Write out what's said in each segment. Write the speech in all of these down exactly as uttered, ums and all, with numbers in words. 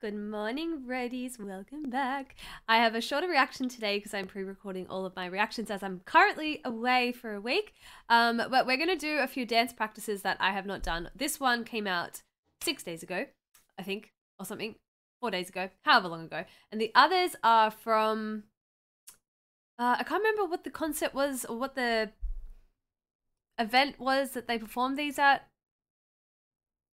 Good morning, Reddies. Welcome back. I have a shorter reaction today because I'm pre-recording all of my reactions as I'm currently away for a week. Um, but we're going to do a few dance practices that I have not done. This one came out six days ago, I think, or something. Four days ago, however long ago. And the others are from... Uh, I can't remember what the concept was or what the event was that they performed these at.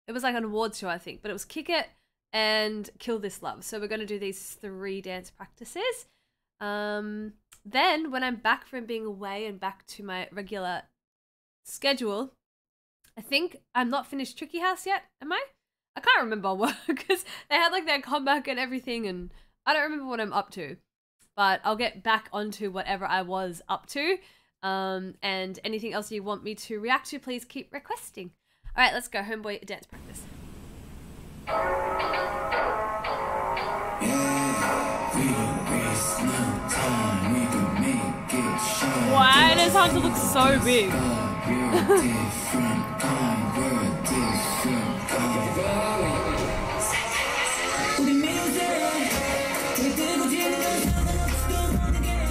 It was like an awards show, I think, but it was Kick It and Kill This Love. So we're going to do these three dance practices. Um, then when I'm back from being away and back to my regular schedule, I think I'm not finished Tricky House yet, am I? I can't remember what, because they had like their comeback and everything and I don't remember what I'm up to. But I'll get back onto whatever I was up to. Um, and anything else you want me to react to, please keep requesting. All right, let's go. Homeboy dance practice. Why does Hunter look so big?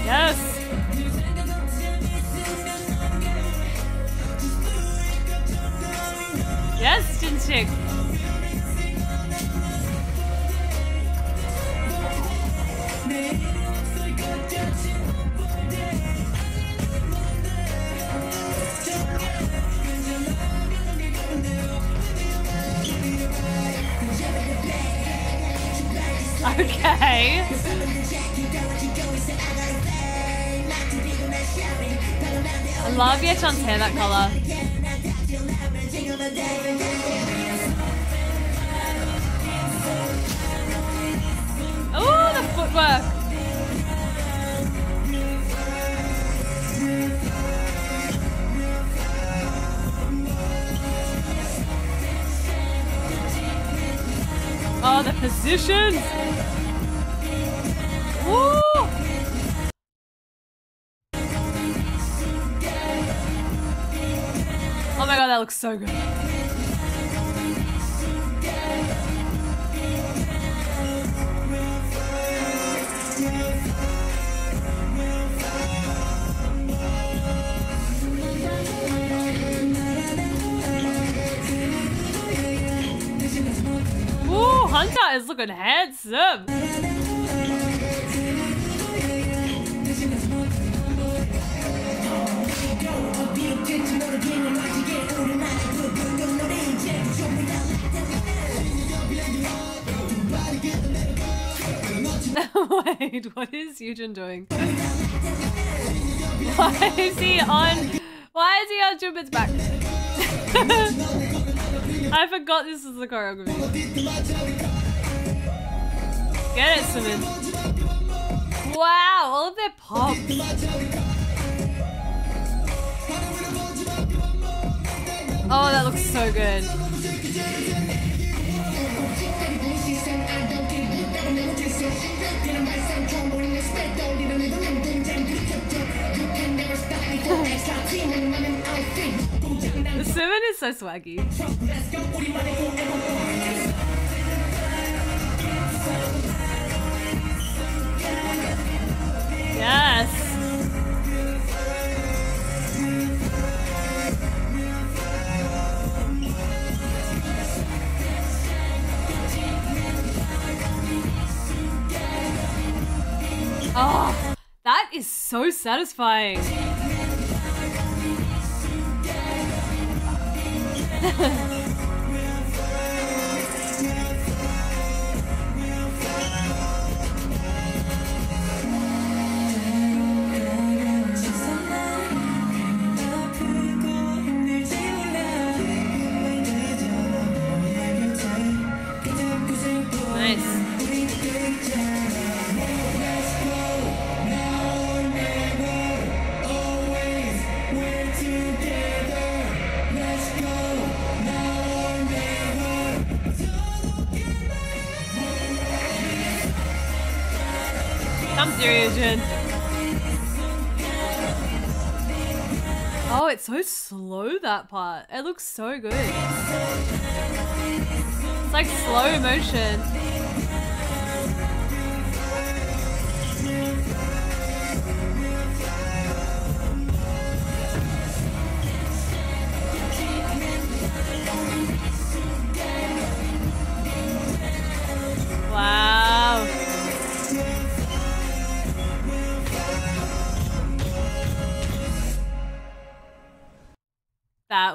Yes. Yes, Jinchik. Okay. I love Yechon's hair, that color. Oh, the footwork. Oh, the position. Woo! Oh my god, that looks so good. Ooh, Hunter is looking handsome. Wait, what is Yujin doing? Why is he on? Why is he on Junmin's back? I forgot this is the choreography. Get it, Jimin. Wow, all of their pop. Oh, that looks so good. The sermon is so swaggy. Yes. Oh, that is so satisfying. Oh, it's so slow, that part. It looks so good. It's like slow motion.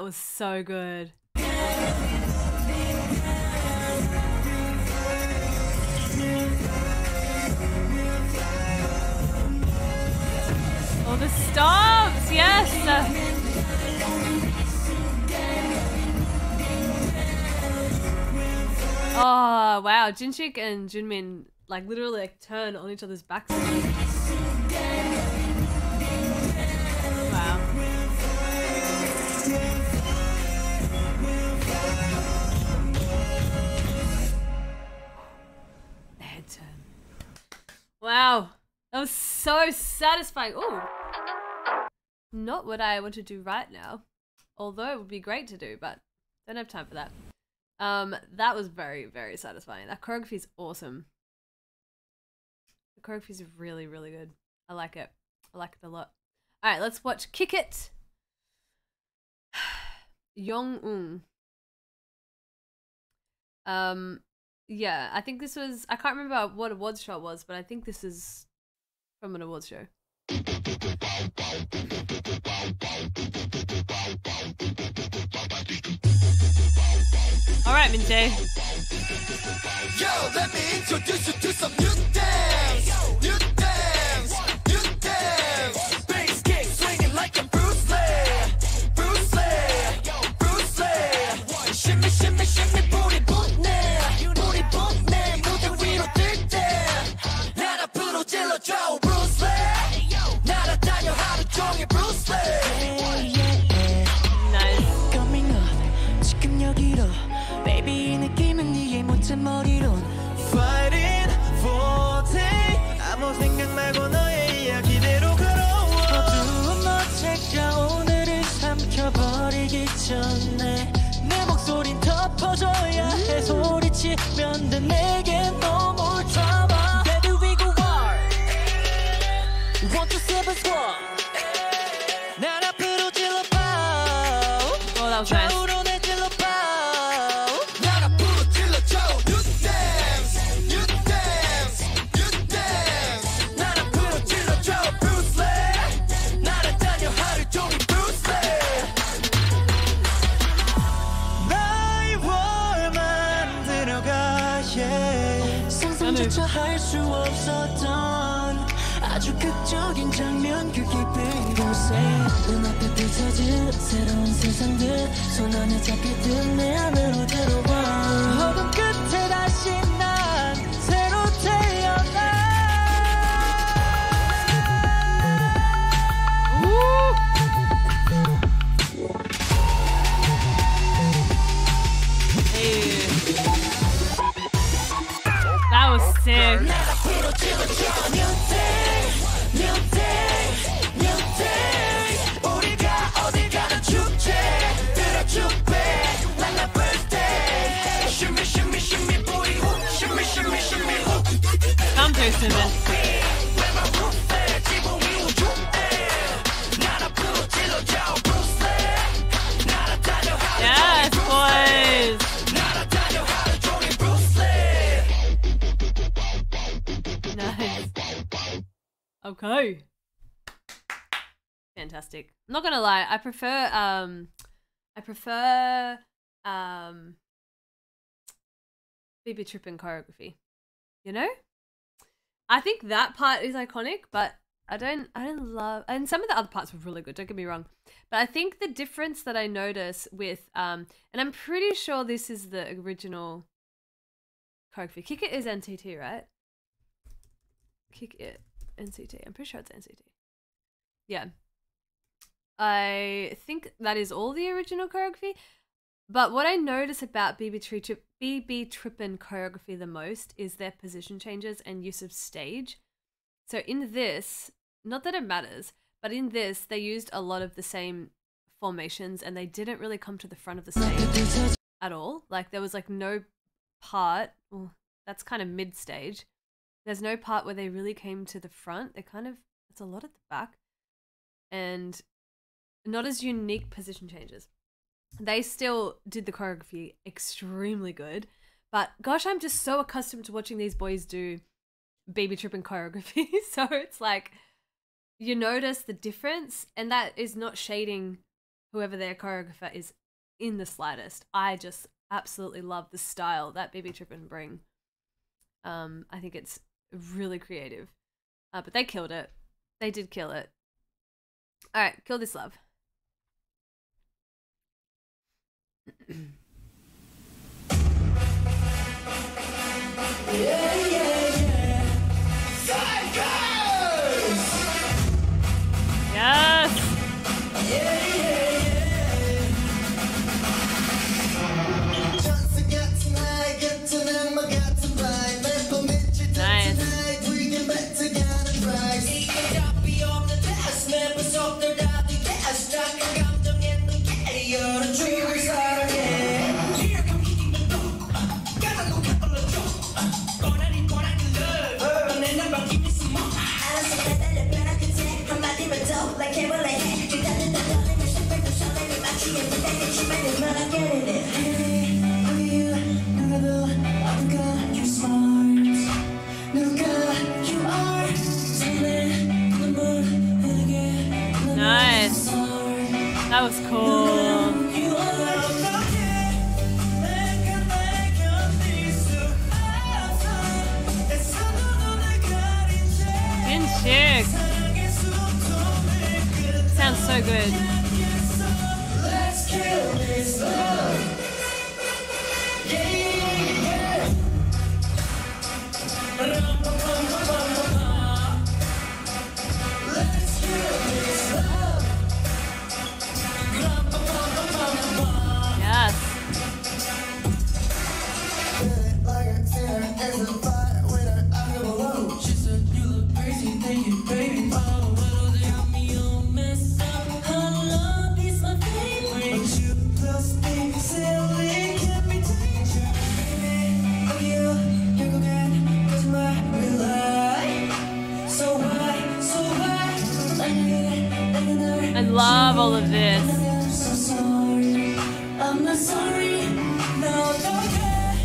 was so good. All the stops, yes. Oh wow, Jinchik and Junmin like literally like turn on each other's backs. Wow. Head turn. Wow, that was so satisfying. Ooh. Not what I want to do right now, although it would be great to do, but don't have time for that. Um, that was very, very satisfying. That choreography is awesome. The choreography is really, really good. I like it. I like it a lot. All right, let's watch Kick It. Yong-Ong. Um, yeah, I think this was, I can't remember what awards show it was, but I think this is from an awards show. All right, Minjae. Yo, let me introduce you to some new dance. New dance, new dance. Bass kick swinging like a Bruce Lee. Bruce Lee, Bruce Lee. Shimmy, shimmy, shimmy, booty, booty, booty, booty. Move the wheel, dig there. Now I put a jello draw, Bruce Lee. Now I tell you how to draw your Bruce Lee. Nice. Coming up, 지금 여기로. Fighting for day. 아무 생각 말고 너의 이야기대로 걸어와. 어두운 너체가 오늘을 삼켜버리기 전에 내 목소린 덮어줘야 해. 소리치면 돼. 내겐 no more drama. Baby we go hard. Want to save us war. 날 앞으로 질러봐. Oh, that was nice. That was sick. Listen to this. Yes, boys. Nice. Okay. Fantastic. I'm not gonna lie, I prefer um I prefer um B B Trippin choreography. You know? I think that part is iconic, but I don't I don't love, and some of the other parts were really good, don't get me wrong. But I think the difference that I notice with um and I'm pretty sure this is the original choreography. Kick It is N C T, right? Kick It N C T. I'm pretty sure it's N C T. Yeah. I think that is all the original choreography. But what I notice about B B, Tri B B Trippin choreography the most is their position changes and use of stage. So in this, not that it matters, but in this, they used a lot of the same formations and they didn't really come to the front of the stage at all. Like there was like no part, well, that's kind of mid-stage. There's no part where they really came to the front. They kind of, it's a lot at the back and not as unique position changes. They still did the choreography extremely good, but gosh, I'm just so accustomed to watching these boys do B B Trippin choreography. So it's like, you notice the difference, and that is not shading whoever their choreographer is in the slightest. I just absolutely love the style that B B Trippin bring. Um, I think it's really creative. Uh, but they killed it. They did kill it. Alright, Kill This Love. Yeah, yeah, yeah. Xikers! Yes! Yeah, yeah, yeah. Just got tonight, get to them, I got to buy. Maple midget tonight, we get back to get a price. He can be on the desk, man, but so they're down the desk. Stuck out them in the caddy, or the dreamers out of here. Nice. That was cool. Jinchik. Sounds so good. Let's kill this love. Yeah, yeah, yeah. Let's kill this love. Yes. Love all of this. I'm so sorry. I'm not sorry. No, don't care.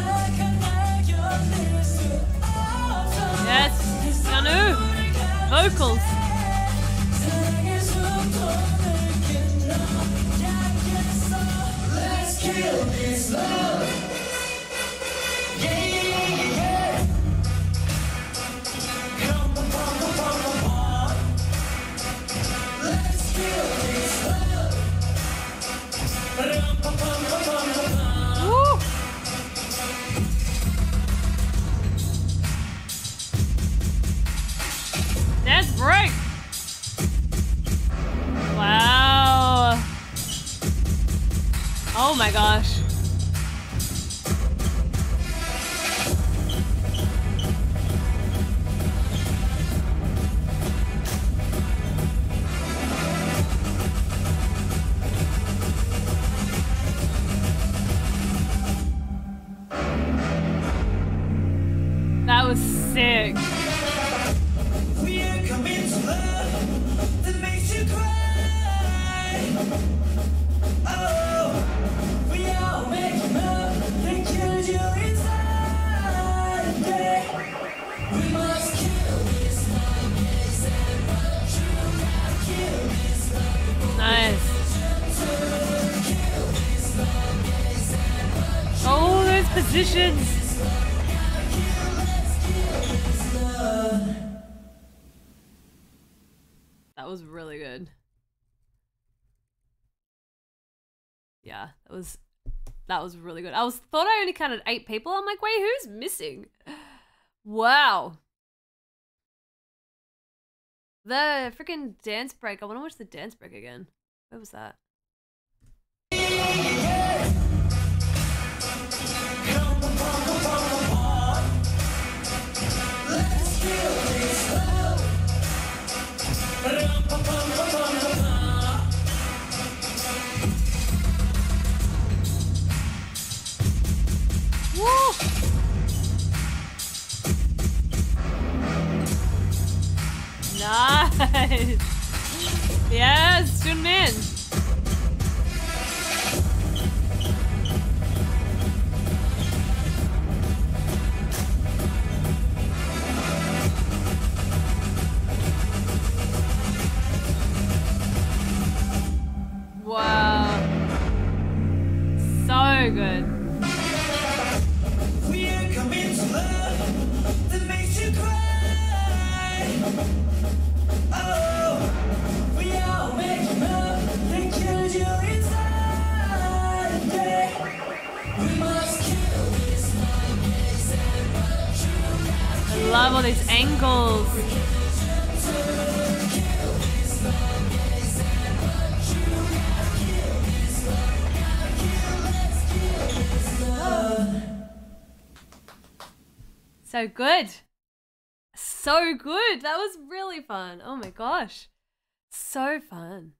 I can make your lips too awesome. Yes, Yanu. Vocals. Let's kill this love. Yeah, yeah, yeah. Come on, come on, come on. Woo! That's break. Wow. Oh my gosh. That was really good. Yeah, that was that was really good. I was thought I only counted eight people. I'm like, wait, who's missing? Wow. The freaking dance break. I want to watch the dance break again. Where was that? Let's kill this love. Woo! Nice. Yes, Junmin. Wow. love all these angles. So good. So good. That was really fun. Oh my gosh. So fun.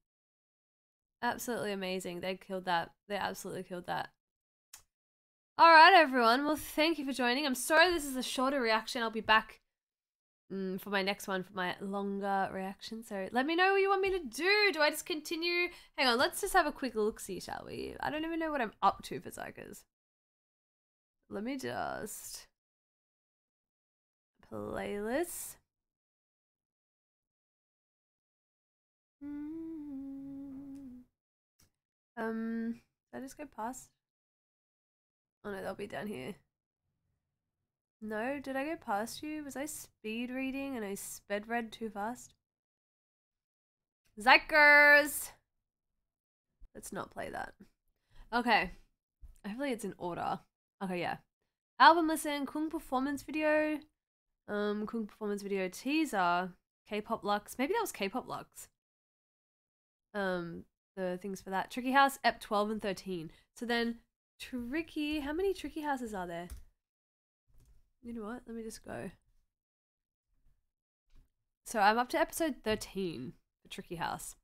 Absolutely amazing. They killed that. They absolutely killed that. All right, everyone. Well, thank you for joining. I'm sorry this is a shorter reaction. I'll be back mm, for my next one for my longer reaction. So let me know what you want me to do. Do I just continue? Hang on. Let's just have a quick look-see, shall we? I don't even know what I'm up to for xikers. Let me just... Playlist. Mm. Um, did I just go past? Oh no, they'll be down here. No, did I go past you? Was I speed reading and I sped read too fast? Xikers! Let's not play that. Okay. Hopefully it's in order. Okay, yeah. Album listen, Kung performance video, um, Kung performance video teaser, K-pop Lux. Maybe that was K-pop Lux. Um, the things for that. Tricky House, E P twelve and thirteen. So then... Tricky, how many tricky houses are there? You know what? Let me just go. So I'm up to episode thirteen for Tricky House.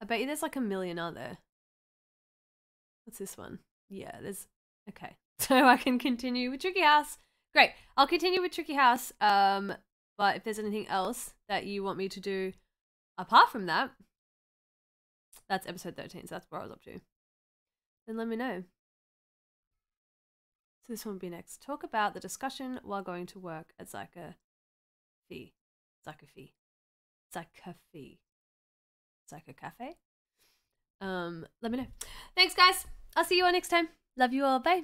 I bet you there's like a million, aren't there? What's this one? Yeah, there's... Okay. So I can continue with Tricky House. Great. I'll continue with Tricky House. Um, but if there's anything else that you want me to do apart from that, that's episode thirteen. So that's where I was up to. Then let me know. So this one will be next. Talk about the discussion while going to work at Zyka Fee. Zyka Fee. Zyka Fee. Zyka Cafe. Um, let me know. Thanks, guys. I'll see you all next time. Love you all. Bye.